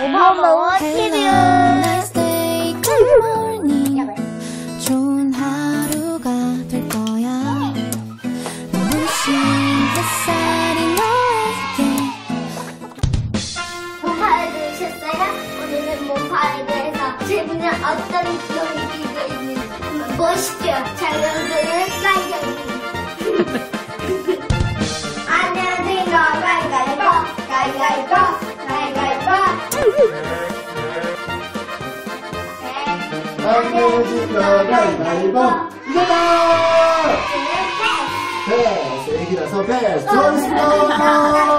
모모모 TV 좋은 하루가 될 거야. 눈부신 햇살이 너에게 몸파를 들으셨어요? 오늘은 몸파에 대해서 재밌는 어떤 기억들이 있는지 보시죠. 장면들은 빨간색 가위바위보 이겼다! 패스! 애기라서 패스! 좋아하겠습니다!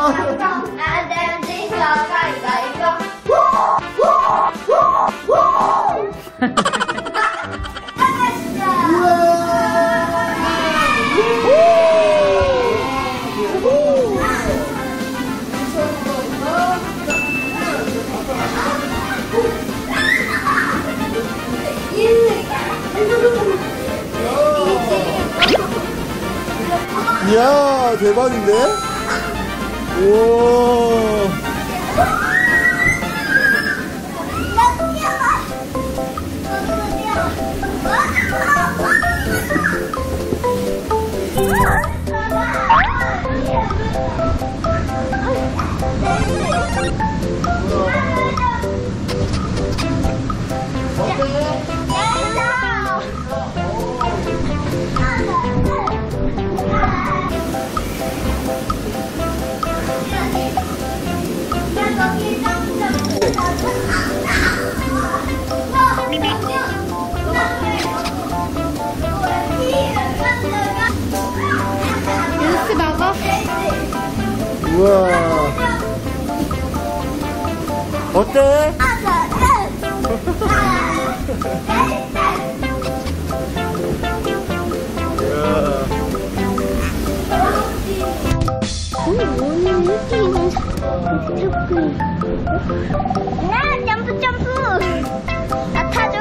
안돼안돼 가위바위보 우와! 이야 대박인데? 우와 우와 어때? 오늘 느낌이 자꾸 나 점프 나 타줘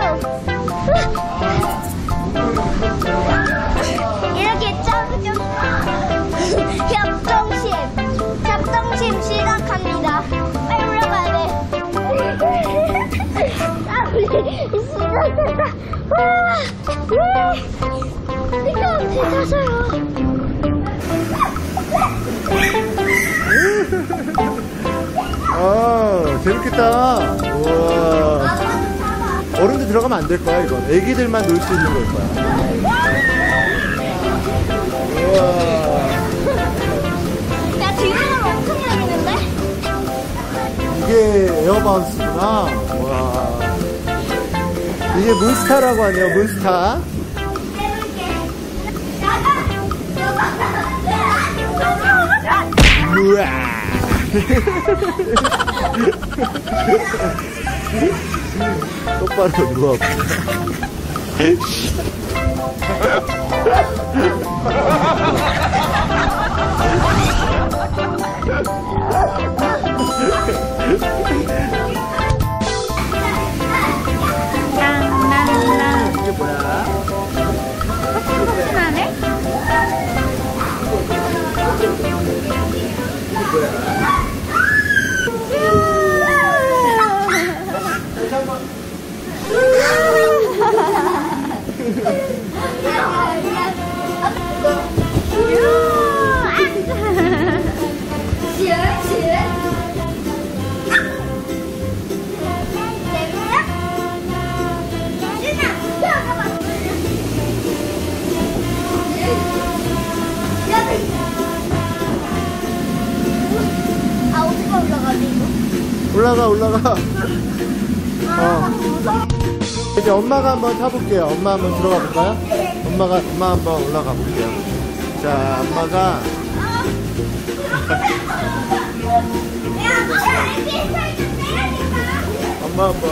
이렇게 점프 협동심 시작합니다. 빨리 올라가야 돼. 시작했다. 와 뜨거운데 가서요. 아 재밌겠다. 우와. 어른들 들어가면 안 될 거야 이건. 애기들만 놀 수 있는 걸 거야. 우와. 나 뒤로는 엄청 내리는데? 이게 에어바운스구나. 와. 이게 몬스타라고 하네요. 몬스타. 우와. 똑바로 누워. 이게 뭐야? 폭신폭신하네? 이게 뭐야? 올라가. 이제 엄마가 한번 타볼게요. 엄마 한번 들어가 볼까요? 엄마 한번 올라가 볼게요. 자, 엄마가. 엄마 한번.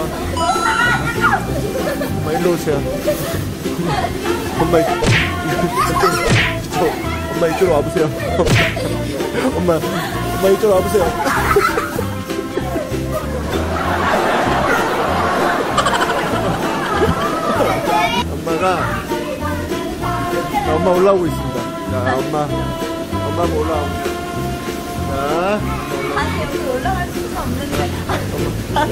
엄마 일로 오세요. 엄마 이쪽으로 와보세요. 엄마 이쪽으로 와보세요. 자, 엄마 올라오고 있습니다. 자, 엄마 한번 올라오고. 자, 아니 여기 올라갈 수가 없는데. 왜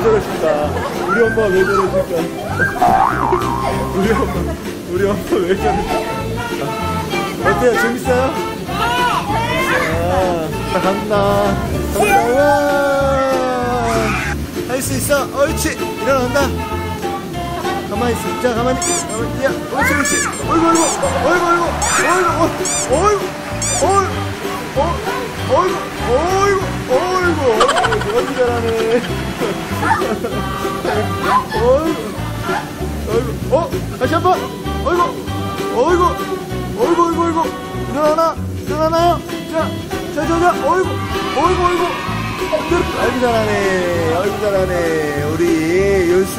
저러실까? 우리 엄마 왜 저러실까? 우리 엄마 왜 저러실까? 어때요? 재밌어요? 자, 간다. 할 수 있어. 옳지. 일어난다. 가만히 있어. 자, 가만히 있어. 가만히 뛰어. 옳지, 옳지. 어이구, 어디 잘하네. 어이구, 다시 한 번. 어이구. 일어나나요? 자, 어이구. 아이고 잘하네. 우리 연습.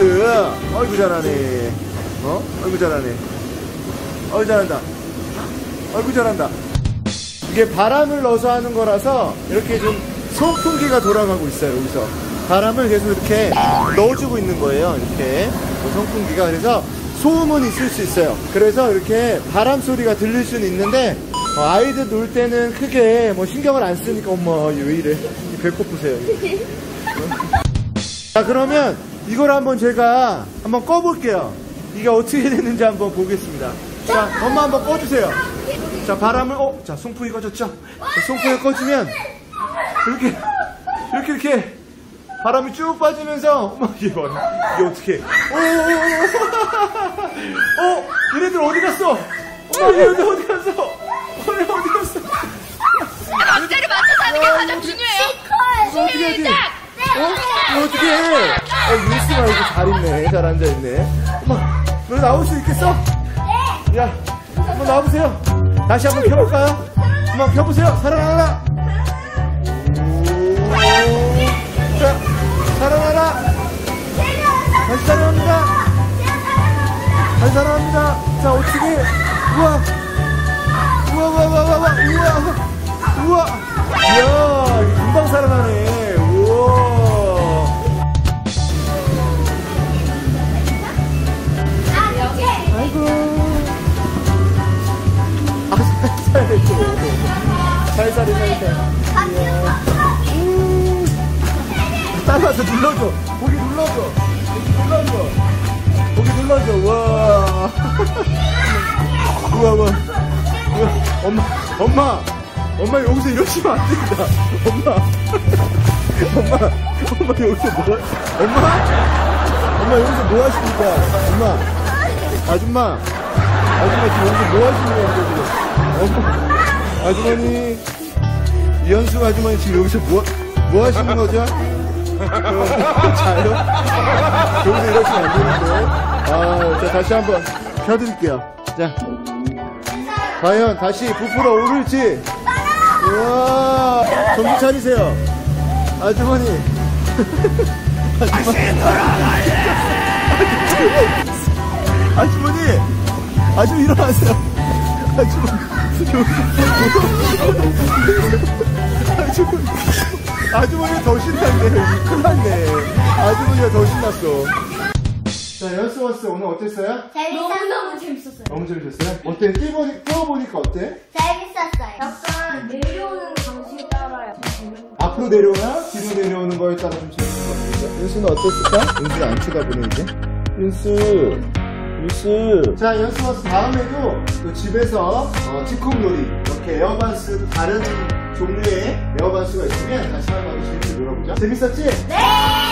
아이고 잘한다. 이게 바람을 넣어서 하는 거라서 이렇게 좀 선풍기가 돌아가고 있어요. 여기서 바람을 계속 이렇게 넣어주고 있는 거예요. 이렇게 선풍기가. 그래서 소음은 있을 수 있어요. 그래서 이렇게 바람 소리가 들릴 수는 있는데, 아이들 놀 때는 크게 뭐 신경을 안 쓰니까. 엄마 왜 이래, 배꼽 보세요. 자, 그러면 이걸 한번 제가 한번 꺼볼게요. 이게 어떻게 되는지 한번 보겠습니다. 자, 엄마 한번 꺼주세요. 자, 바람을 자, 송풍이 꺼졌죠. 송풍이 꺼지면 이렇게 바람이 쭉 빠지면서. 어머, 이게 어떻게? 얘네들 어디 갔어? 어머, 얘네들 어디 갔어? 박자를 맞춰서 하는 게 가장 중요해요. 이거 어떻게 해야지? 이거 어떻게 해? 뉴스 말고 잘 있네. 잘 앉아있네. 엄마, 너 나올 수 있겠어? 네. 야, 한번 나와보세요. 다시 한번 켜볼까요? 한번 켜보세요. 사랑하라. 사랑합니다. 자, 어떻게? 우와. 이야, 금방 사랑하네. 우와. 아이고. 살살. 따라서 눌러줘. 고기 눌러줘. 우와. 우와. 엄마 여기서 이러시면 안 됩니다. 엄마 여기서 뭐, 엄마 여기서 뭐 하십니까? 아줌마 지금 여기서 뭐 하시는 거예요? 엄마, 아주머니, 이현숙 아주머니 지금 여기서 뭐 하시는 거죠? 자요? 여기서 이러시면 안 되는데. 자, 다시 한번 켜드릴게요. 자, 과연 다시 부풀어 오를지. 우와, 정신 차리세요. 아주머니. 아주머니, 일어나세요. 아주머니가 더 신났네. 큰일났네. 아주머니가 더 신났어. 자, 연습 오늘 어땠어요? 너무 재밌었어요. 너무 재밌었어요? 어때? 뛰어보니까 어때? 재밌었어요. 약간 내려오는 방식에 따라 앞으로 내려오나 뒤로 내려오는 거에 따라 좀 재밌었어요. 윤수는 어땠을까? 윤수는 안 쳐다보네 이제. 윤수. 자, 연습 다음에도 집에서 직콕놀이, 이렇게 에어바운스 다른 종류의 에어바운스가 있으면 다시 한번 재밌게 놀아보자. 재밌었지? 네!